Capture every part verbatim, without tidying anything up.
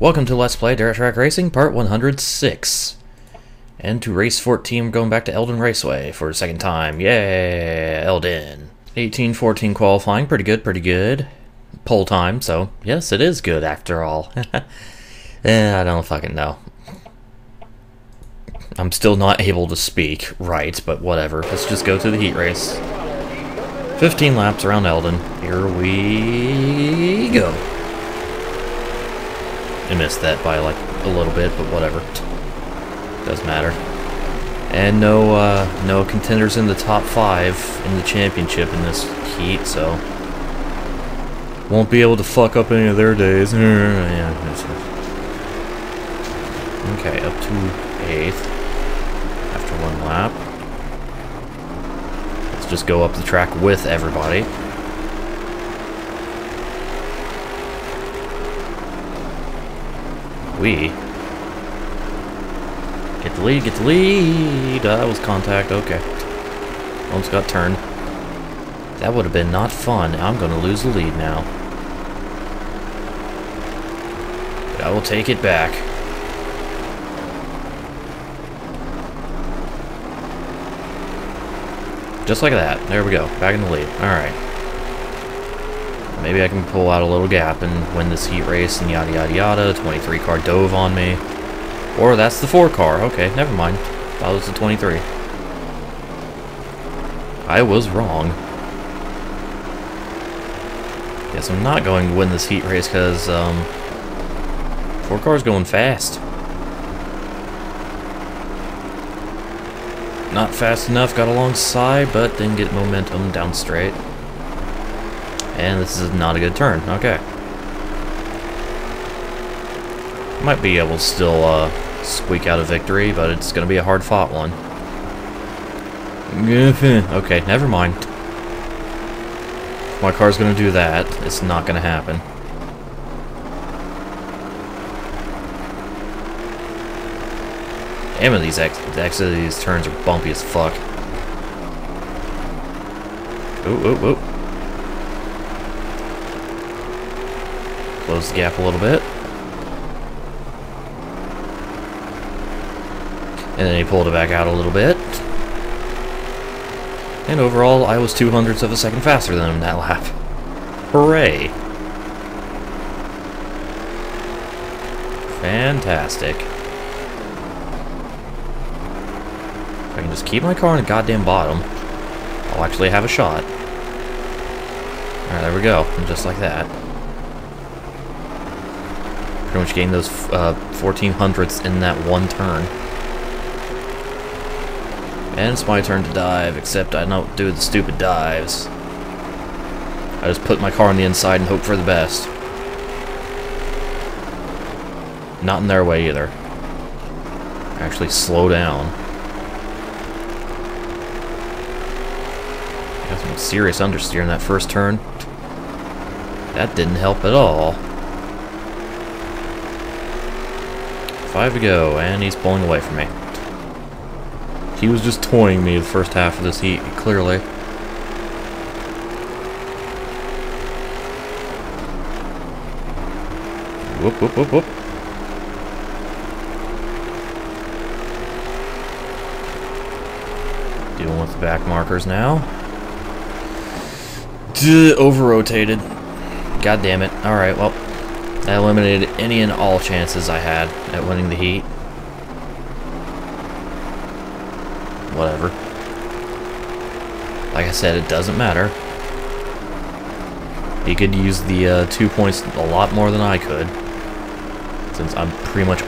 Welcome to Let's Play Dirt Track Racing, part one hundred six. And to race fourteen, we're going back to Eldon Raceway for a second time. Yeah, Eldon. eighteen fourteen qualifying, pretty good, pretty good. Pole time, so yes, it is good after all. eh, I don't fucking know. I'm still not able to speak right, but whatever. Let's just go to the heat race. fifteen laps around Eldon. Here we go. I missed that by like a little bit, but whatever. Doesn't matter. And no, uh, no contenders in the top five in the championship in this heat, so won't be able to fuck up any of their days. Yeah. Okay, up to eighth after one lap. Just go up the track with everybody. We get the lead, get the lead. That was contact. Okay, almost got turned. That would have been not fun. I'm gonna lose the lead now, but I will take it back. Just like that. There we go. Back in the lead. Alright. Maybe I can pull out a little gap and win this heat race and yada yada yada. twenty-three car dove on me. Or that's the four car. Okay, never mind. That was the twenty-three. I was wrong. Guess I'm not going to win this heat race because, um, four car's going fast. Not fast enough, got alongside, but didn't get momentum down straight. And this is not a good turn. Okay. Might be able to still uh, squeak out a victory, but it's going to be a hard-fought one. Okay, never mind. If my car's going to do that, it's not going to happen. Damn it, these ex the exits of these turns are bumpy as fuck. Ooh, ooh, ooh. Close the gap a little bit. And then he pulled it back out a little bit. And overall, I was two hundredths of a second faster than him that lap. Hooray! Fantastic. I can just keep my car on the goddamn bottom. I'll actually have a shot. Alright, there we go. And just like that. Pretty much gained those uh, fourteen hundredths in that one turn. And it's my turn to dive, except I don't do the stupid dives. I just put my car on the inside and hope for the best. Not in their way either. Actually, slow down. Some serious understeer in that first turn. That didn't help at all. Five to go, and he's pulling away from me. He was just toying me the first half of this heat, clearly. Whoop, whoop, whoop, whoop. Dealing with the back markers now. Over-rotated. God damn it. Alright, well, that eliminated any and all chances I had at winning the heat. Whatever. Like I said, it doesn't matter. He could use the uh, two points a lot more than I could. Since I'm pretty much...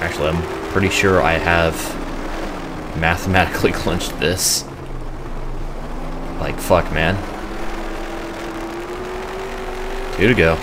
Actually, I'm pretty sure I have mathematically clinched this. Like, fuck, man. Two to go.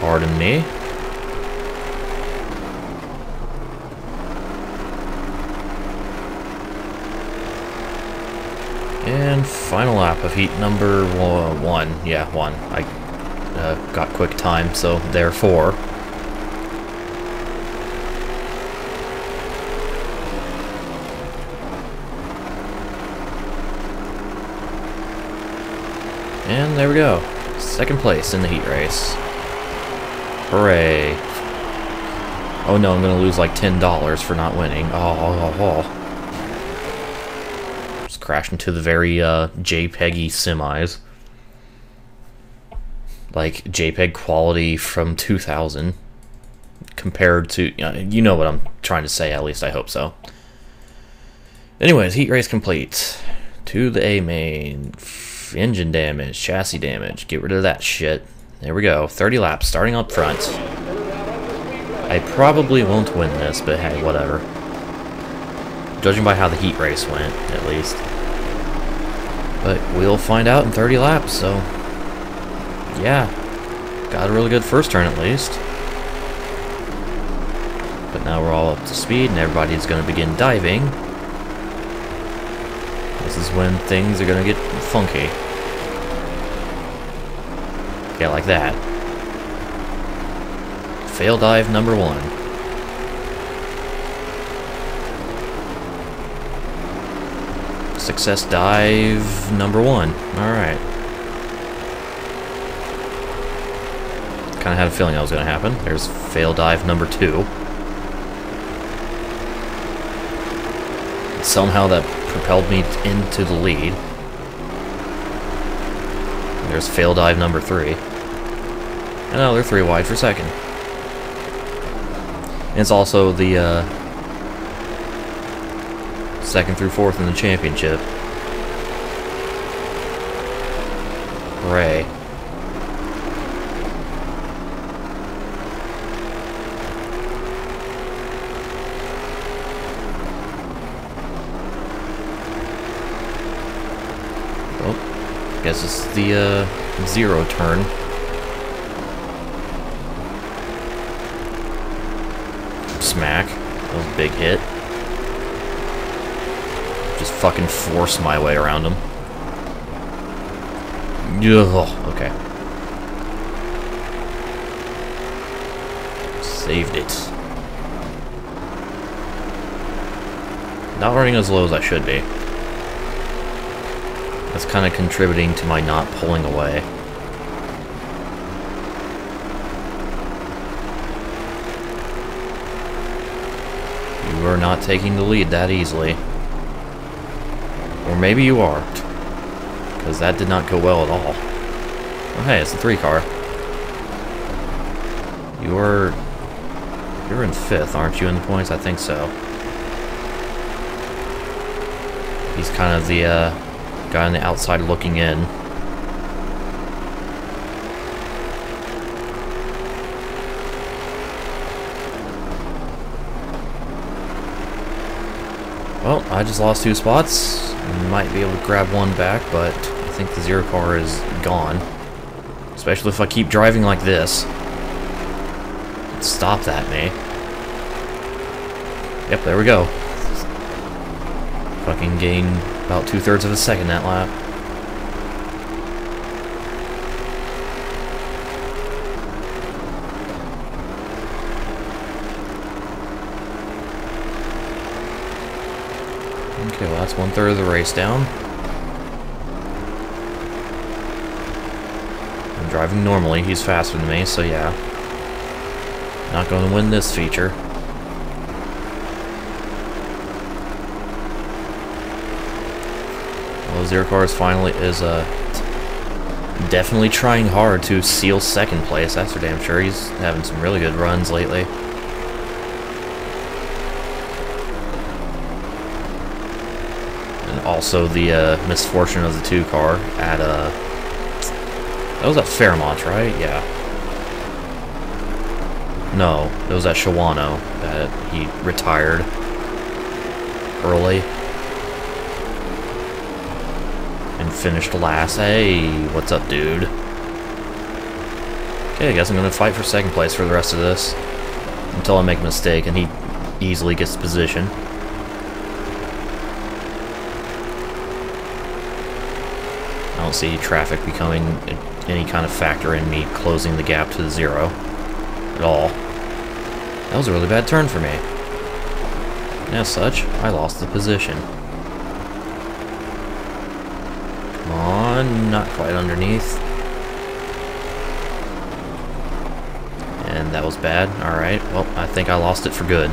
Pardon me. And final lap of heat number one. Yeah, one. I uh, got quick time, so therefore... And there we go. Second place in the heat race. Hooray. Oh no, I'm gonna lose like ten dollars for not winning. Oh, oh, oh. Just crashed into the very uh, JPEG-y semis. Like JPEG quality from two thousand. Compared to, you know, you know what I'm trying to say, at least I hope so. Anyways, heat race complete. To the A main. Engine damage, chassis damage, get rid of that shit. There we go, thirty laps, starting up front. I probably won't win this, but hey, whatever. Judging by how the heat race went, at least. But we'll find out in thirty laps, so... yeah. Got a really good first turn, at least. But now we're all up to speed, and everybody's gonna begin diving. This is when things are gonna get funky. Yeah, like that. Fail dive number one. Success dive number one. Alright. Kinda had a feeling that was gonna happen. There's fail dive number two. Somehow that propelled me into the lead. There's fail dive number three. And now they're three wide for second. And it's also the uh, second through fourth in the championship. Hooray. I guess it's the uh, zero turn. Smack. That was a big hit. Just fucking force my way around him. Ugh, okay. Saved it. Not running as low as I should be. That's kind of contributing to my not pulling away. You are not taking the lead that easily. Or maybe you are. Because that did not go well at all. Oh, hey, it's a three car. You are... You're in fifth, aren't you, in the points? I think so. He's kind of the, uh... guy on the outside looking in. Well, I just lost two spots. Might be able to grab one back, but I think the zero car is gone. Especially if I keep driving like this. Stop that, me. Yep, there we go. Fucking gain about two-thirds of a second that lap. Okay, well that's one-third of the race down. I'm driving normally, he's faster than me, so yeah. Not going to win this feature. Zero Cars finally is uh, definitely trying hard to seal second place. That's for damn sure. He's having some really good runs lately. And also the uh, misfortune of the two car at uh, that was at Fairmont, right? Yeah. No, it was at Shawano that he retired early. Finished last. Hey, what's up, dude? Okay, I guess I'm gonna fight for second place for the rest of this until I make a mistake and he easily gets the position. I don't see traffic becoming any kind of factor in me closing the gap to the zero at all. That was a really bad turn for me. And as such, I lost the position. Come on. on, not quite underneath. And that was bad. Alright, well, I think I lost it for good.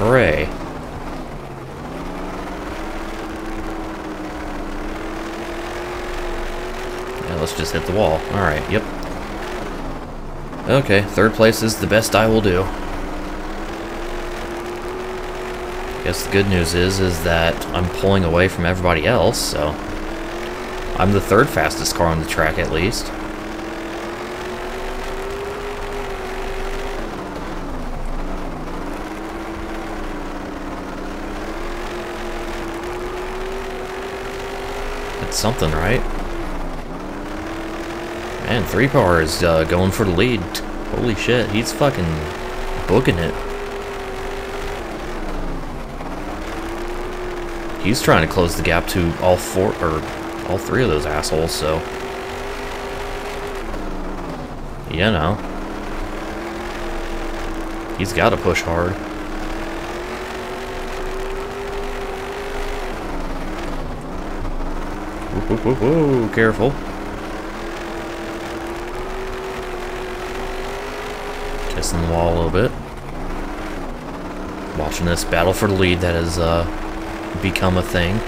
Hooray. Yeah, let's just hit the wall. Alright, yep. Okay, third place is the best I will do. Guess the good news is, is that I'm pulling away from everybody else, so I'm the third fastest car on the track, at least. That's something, right? Man, three car is uh, going for the lead. Holy shit, he's fucking booking it. He's trying to close the gap to all four, or all three of those assholes, so... You know. He's gotta push hard. Whoa, whoa, whoa, whoa, careful. Kissing the wall a little bit. Watching this battle for the lead that is, uh... become a thing.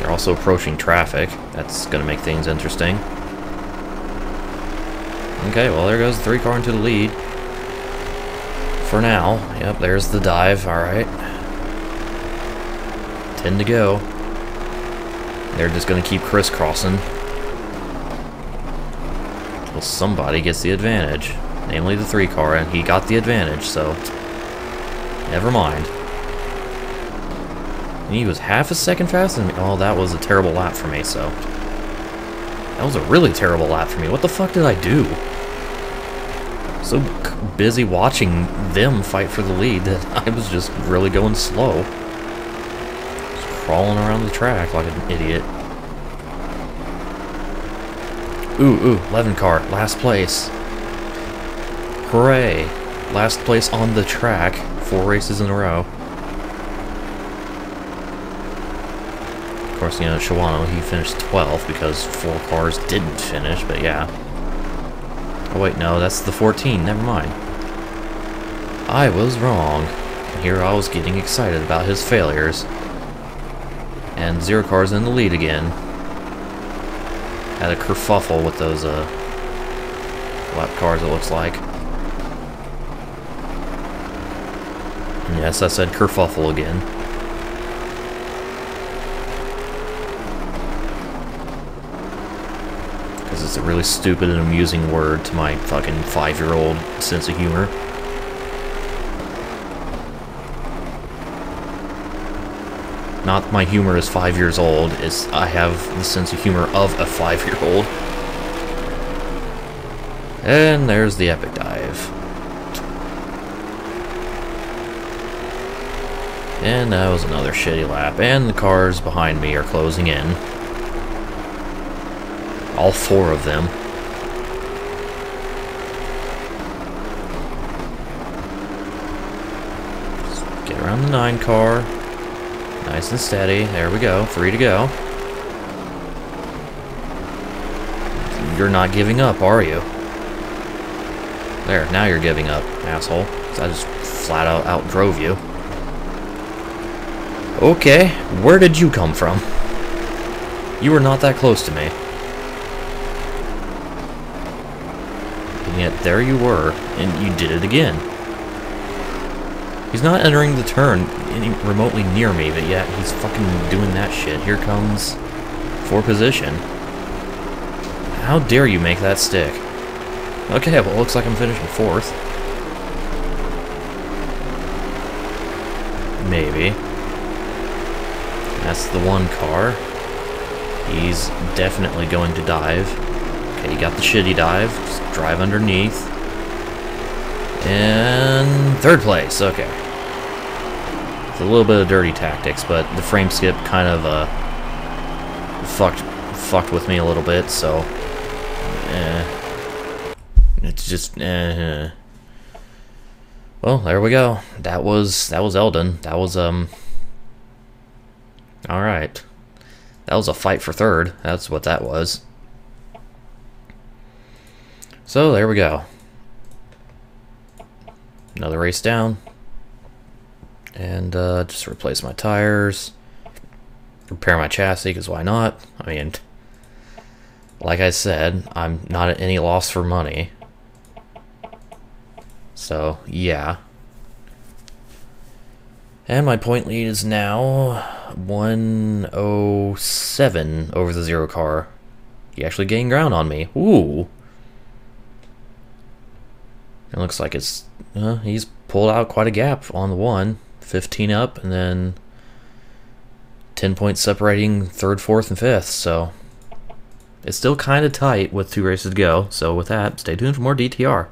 They're also approaching traffic. That's gonna make things interesting. Okay, well there goes the three car into the lead. For now. Yep, there's the dive, alright. Ten to go. They're just gonna keep crisscrossing until somebody gets the advantage. Namely the three car, and he got the advantage, so never mind. He was half a second faster than me. Oh, that was a terrible lap for me, so... That was a really terrible lap for me. What the fuck did I do? So busy watching them fight for the lead that I was just really going slow. Just crawling around the track like an idiot. Ooh, ooh, eleven car, last place. Hooray. Last place on the track, four races in a row. Of course, you know, Shawano, he finished twelfth because four cars didn't finish, but yeah. Oh wait, no, that's the fourteen, never mind. I was wrong. Here I was getting excited about his failures. And zero cars in the lead again. Had a kerfuffle with those, uh, lap cars, it looks like. And yes, I said kerfuffle again. It's a really stupid and amusing word to my fucking five-year-old sense of humor. Not my humor is five years old, it's I have the sense of humor of a five-year-old. And there's the epic dive. And that was another shitty lap, and the cars behind me are closing in. All four of them. Just get around the nine car. Nice and steady. There we go. Three to go. You're not giving up, are you? There, now you're giving up, asshole. Because I just flat out outdrove you. Okay, where did you come from? You were not that close to me. Yet there you were, and you did it again. He's not entering the turn any remotely near me, but yet he's fucking doing that shit. Here comes for position. How dare you make that stick? Okay, well it looks like I'm finishing fourth. Maybe. That's the one car. He's definitely going to dive. Okay, you got the shitty dive. Just drive underneath. And third place, okay. It's a little bit of dirty tactics, but the frame skip kind of uh, fucked, fucked with me a little bit, so... Eh. It's just... Eh. Well, there we go. That was that was Eldon. That was um. All right, that was a fight for third. That's what that was. So there we go. Another race down, and uh, just replace my tires, repair my chassis, because why not? I mean, like I said, I'm not at any loss for money. So yeah, and my point lead is now one oh seven over the zero car. He actually gained ground on me. Ooh. It looks like it's uh, he's pulled out quite a gap on the one, fifteen up, and then ten points separating third, fourth, and fifth. So it's still kind of tight with two races to go. So with that, stay tuned for more D T R.